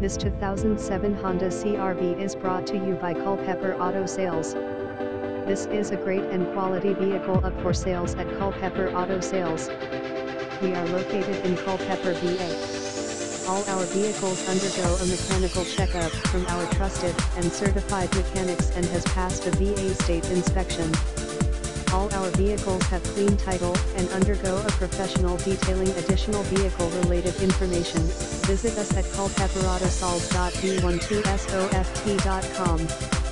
This 2007 Honda CR-V is brought to you by Culpeper Auto Sales. This is a great and quality vehicle up for sales at Culpeper Auto Sales. We are located in Culpeper, VA. All our vehicles undergo a mechanical checkup from our trusted and certified mechanics and has passed a VA state inspection. All our vehicles have clean title and undergo a professional detailing. Additional vehicle-related information, visit us at culpeperautosales.v12soft.com.